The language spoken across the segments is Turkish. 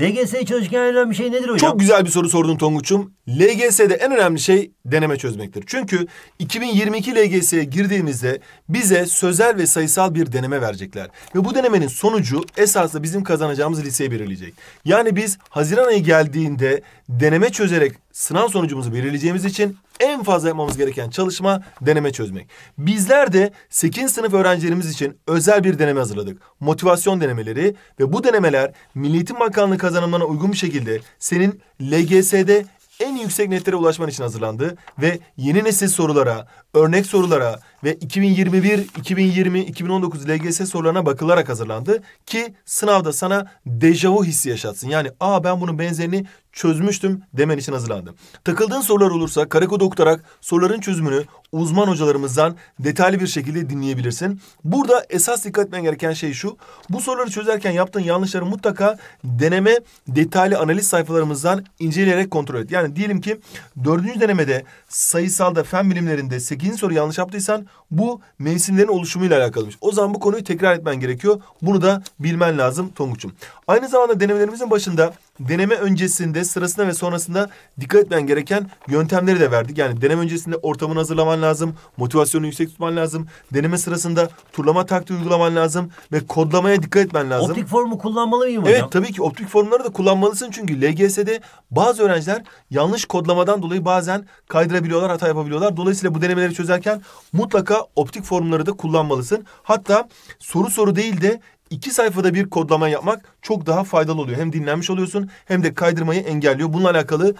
LGS'ye çalışırken en önemli şey nedir hocam? Çok güzel bir soru sordun Tonguç'um. LGS'de en önemli şey deneme çözmektir. Çünkü 2022 LGS'ye girdiğimizde bize sözel ve sayısal bir deneme verecekler. Ve bu denemenin sonucu esasında bizim kazanacağımız liseyi belirleyecek. Yani biz Haziran ayı geldiğinde deneme çözerek sınav sonucumuzu belirleyeceğimiz için en fazla yapmamız gereken çalışma deneme çözmek. Bizler de 8. sınıf öğrencilerimiz için özel bir deneme hazırladık. Motivasyon denemeleri ve bu denemeler Milli Eğitim Bakanlığı kazanımlarına uygun bir şekilde senin LGS'de en yüksek netlere ulaşman için hazırlandı ve yeni nesil sorulara, örnek sorulara ve 2021, 2020, 2019 LGS sorularına bakılarak hazırlandı ki sınavda sana dejavu hissi yaşatsın. Yani aa ben bunun benzerini çözmüştüm demen için hazırlandım. Takıldığın sorular olursa kare kod okutarak soruların çözümünü uzman hocalarımızdan detaylı bir şekilde dinleyebilirsin. Burada esas dikkat etmen gereken şey şu. Bu soruları çözerken yaptığın yanlışları mutlaka deneme detaylı analiz sayfalarımızdan inceleyerek kontrol et. Yani diyelim ki 4. denemede sayısalda fen bilimlerinde 8. soru yanlış yaptıysan bu mevsimlerin oluşumuyla alakalıymış. O zaman bu konuyu tekrar etmen gerekiyor. Bunu da bilmen lazım Tonguç'um. Aynı zamanda denemelerimizin başında deneme öncesinde, sırasında ve sonrasında dikkat etmen gereken yöntemleri de verdik. Yani deneme öncesinde ortamını hazırlaman lazım, motivasyonu yüksek tutman lazım, deneme sırasında turlama taktiği uygulaman lazım ve kodlamaya dikkat etmen lazım. Optik formu kullanmalı mıyım hocam? Evet, tabii ki optik formları da kullanmalısın çünkü LGS'de bazı öğrenciler yanlış kodlamadan dolayı bazen kaydırabiliyorlar, hata yapabiliyorlar. Dolayısıyla bu denemeleri çözerken mutlaka optik formları da kullanmalısın. Hatta soru değil de 2 sayfada bir kodlama yapmak çok daha faydalı oluyor. Hem dinlenmiş oluyorsun hem de kaydırmayı engelliyor. Bununla alakalı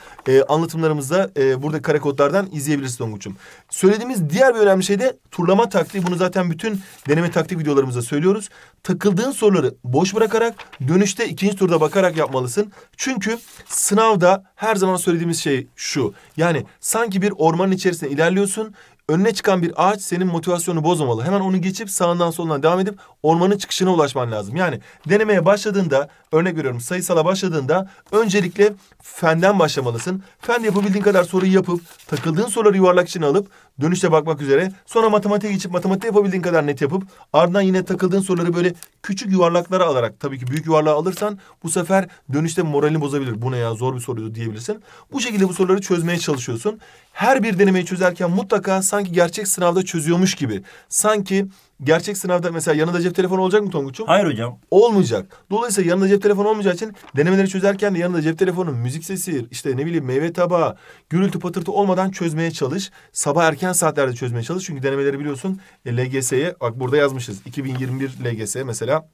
anlatımlarımızda burada kare kodlardan izleyebilirsin Tonguç'um. Söylediğimiz diğer bir önemli şey de turlama taktiği. Bunu zaten bütün deneme taktik videolarımızda söylüyoruz. Takıldığın soruları boş bırakarak dönüşte 2. turda bakarak yapmalısın. Çünkü sınavda her zaman söylediğimiz şey şu. Yani sanki bir ormanın içerisinde ilerliyorsun. Önüne çıkan bir ağaç senin motivasyonunu bozmamalı. Hemen onu geçip sağından solundan devam edip ormanın çıkışına ulaşman lazım. Yani denemeye başladığında, örnek veriyorum sayısala başladığında öncelikle fenden başlamalısın. Fende yapabildiğin kadar soruyu yapıp takıldığın soruları yuvarlak içine alıp dönüşte bakmak üzere. Sonra matematiğe geçip matematikte yapabildiğin kadar net yapıp ardından yine takıldığın soruları böyle küçük yuvarlaklara alarak, tabii ki büyük yuvarlağı alırsan bu sefer dönüşte moralini bozabilir. Bu ne ya zor bir soruydu diyebilirsin. Bu şekilde bu soruları çözmeye çalışıyorsun. Her bir denemeyi çözerken mutlaka sanki gerçek sınavda çözüyormuş gibi. Sanki gerçek sınavda mesela yanında cep telefonu olacak mı Tonguç'um? Hayır hocam. Olmayacak. Dolayısıyla yanında cep telefonu olmayacağı için denemeleri çözerken de yanında cep telefonu, müzik sesi, işte ne bileyim meyve tabağı, gürültü patırtı olmadan çözmeye çalış. Sabah erken saatlerde çözmeye çalış. Çünkü denemeleri biliyorsun LGS'ye, bak burada yazmışız 2021 LGS mesela.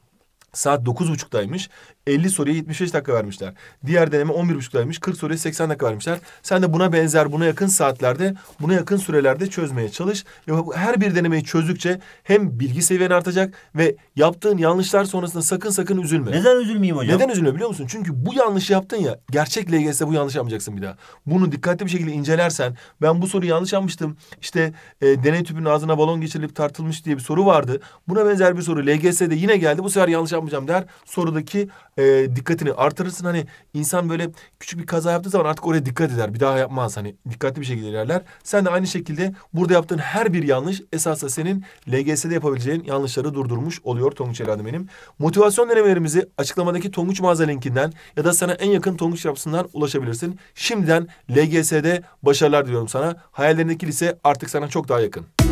Saat 9.30'daymış. 50 soruya 75 dakika vermişler. Diğer deneme 11.30'daymış. 40 soruya 80 dakika vermişler. Sen de buna benzer, buna yakın saatlerde, buna yakın sürelerde çözmeye çalış. Her bir denemeyi çözdükçe hem bilgi seviyen artacak ve yaptığın yanlışlar sonrasında sakın üzülme. Neden üzülmeyeyim hocam? Neden üzülme biliyor musun? Çünkü bu yanlışı yaptın ya, gerçek LGS'de bu yanlış yapmayacaksın bir daha. Bunu dikkatli bir şekilde incelersen, ben bu soruyu yanlış yapmıştım. İşte deney tüpünün ağzına balon geçirilip tartılmış diye bir soru vardı. Buna benzer bir soru LGS'de yine geldi. Bu sefer yanlış yapmayacağım der. Sorudaki dikkatini artırırsın. Hani insan böyle küçük bir kaza yaptığı zaman artık oraya dikkat eder. Bir daha yapmaz. Hani dikkatli bir şekilde ilerler. Sen de aynı şekilde burada yaptığın her bir yanlış esasla senin LGS'de yapabileceğin yanlışları durdurmuş oluyor Tonguç evladım benim. Motivasyon denemelerimizi açıklamadaki Tonguç Mağaza linkinden ya da sana en yakın Tonguç yapısından ulaşabilirsin. Şimdiden LGS'de başarılar diliyorum sana. Hayallerindeki lise artık sana çok daha yakın.